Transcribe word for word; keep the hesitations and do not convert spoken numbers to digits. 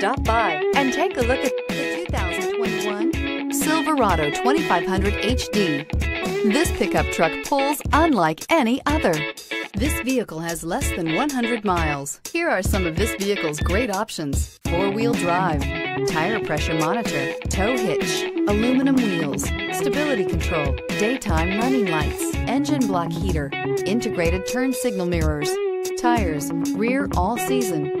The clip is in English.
Stop by and take a look at the two thousand twenty-one Silverado twenty-five hundred H D. This pickup truck pulls unlike any other. This vehicle has less than one hundred miles. Here are some of this vehicle's great options: four-wheel drive, tire pressure monitor, tow hitch, aluminum wheels, stability control, daytime running lights, engine block heater, integrated turn signal mirrors, tires, rear all-season,